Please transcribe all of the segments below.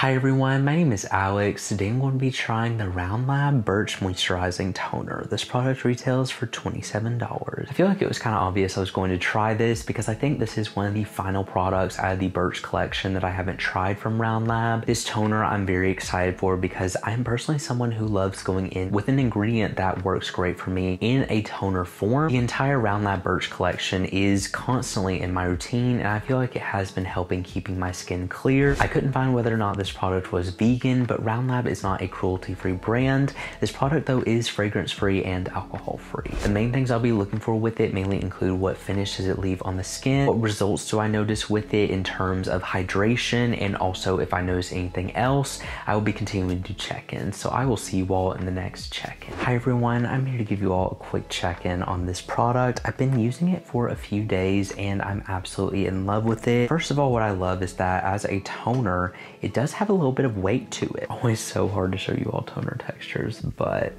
Hi everyone, my name is Alex. Today I'm going to be trying the Round Lab Birch Moisturizing Toner. This product retails for $27. I feel like it was kind of obvious I was going to try this because I think this is one of the final products out of the Birch collection that I haven't tried from Round Lab. This toner I'm very excited for because I'm personally someone who loves going in with an ingredient that works great for me in a toner form. The entire Round Lab Birch collection is constantly in my routine and I feel like it has been helping keeping my skin clear. I couldn't find whether or not this product was vegan, but Round Lab is not a cruelty-free brand. This product though is fragrance-free and alcohol-free. The main things I'll be looking for with it mainly include what finish does it leave on the skin, what results do I notice with it in terms of hydration, and also if I notice anything else, I will be continuing to check-in. So I will see you all in the next check-in. Hi everyone, I'm here to give you all a quick check-in on this product. I've been using it for a few days and I'm absolutely in love with it. First of all, what I love is that as a toner, it does have a little bit of weight to it. Always so hard to show you all toner textures, but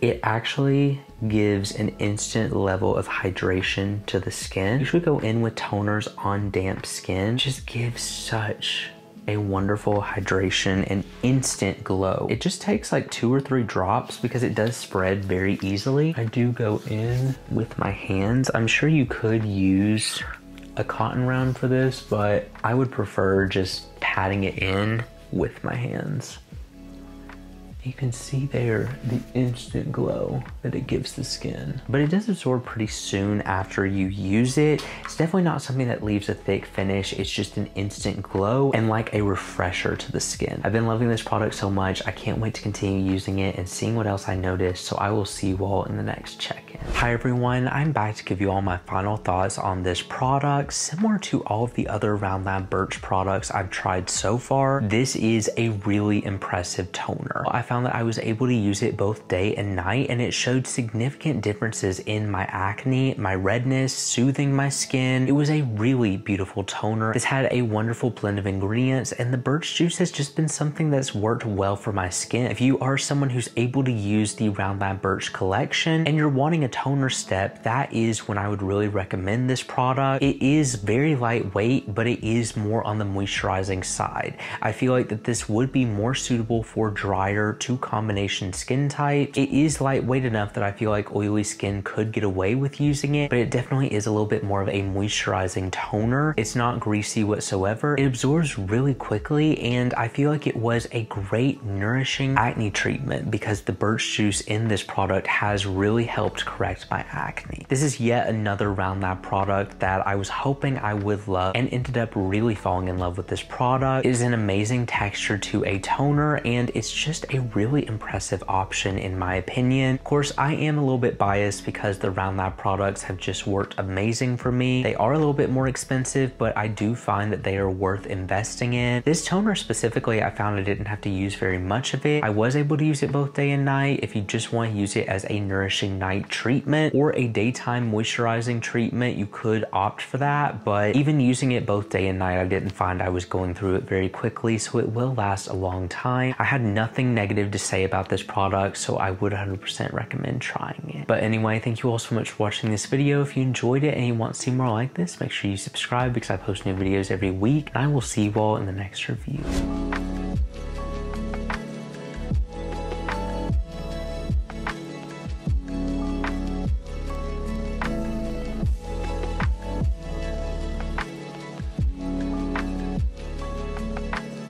it actually gives an instant level of hydration to the skin. You should go in with toners on damp skin. It just gives such a wonderful hydration and instant glow. It just takes like 2 or 3 drops because it does spread very easily. I do go in with my hands. I'm sure you could use a cotton round for this, but I would prefer just patting it in with my hands. You can see there the instant glow that it gives the skin, but it does absorb pretty soon after you use it. It's definitely not something that leaves a thick finish. It's just an instant glow and like a refresher to the skin. I've been loving this product so much. I can't wait to continue using it and seeing what else I notice. So I will see you all in the next check-in. Hi everyone, I'm back to give you all my final thoughts on this product. Similar to all of the other Round Lab Birch products I've tried so far, this is a really impressive toner. I found that I was able to use it both day and night, and it showed significant differences in my acne, my redness, soothing my skin. It was a really beautiful toner. This had a wonderful blend of ingredients, and the birch juice has just been something that's worked well for my skin. If you are someone who's able to use the Round Lab Birch collection and you're wanting a toner step, that is when I would really recommend this product. It is very lightweight, but it is more on the moisturizing side. I feel like that this would be more suitable for drier to combination skin types. It is lightweight enough that I feel like oily skin could get away with using it, but it definitely is a little bit more of a moisturizing toner. It's not greasy whatsoever. It absorbs really quickly, and I feel like it was a great nourishing acne treatment because the birch juice in this product has really helped correct my acne. This is yet another Round Lab product that I was hoping I would love and ended up really falling in love with this product. It is an amazing texture to a toner, and it's just a really impressive option in my opinion. Of course, I am a little bit biased because the Round Lab products have just worked amazing for me. They are a little bit more expensive, but I do find that they are worth investing in. This toner specifically, I found I didn't have to use very much of it. I was able to use it both day and night. If you just want to use it as a nourishing night treatment or a daytime moisturizing treatment, you could opt for that, but even using it both day and night, I didn't find I was going through it very quickly, so it will last a long time. I had nothing negative to say about this product, so I would 100% recommend trying it. But anyway, thank you all so much for watching this video. If you enjoyed it and you want to see more like this, make sure you subscribe because I post new videos every week, and I will see you all in the next review.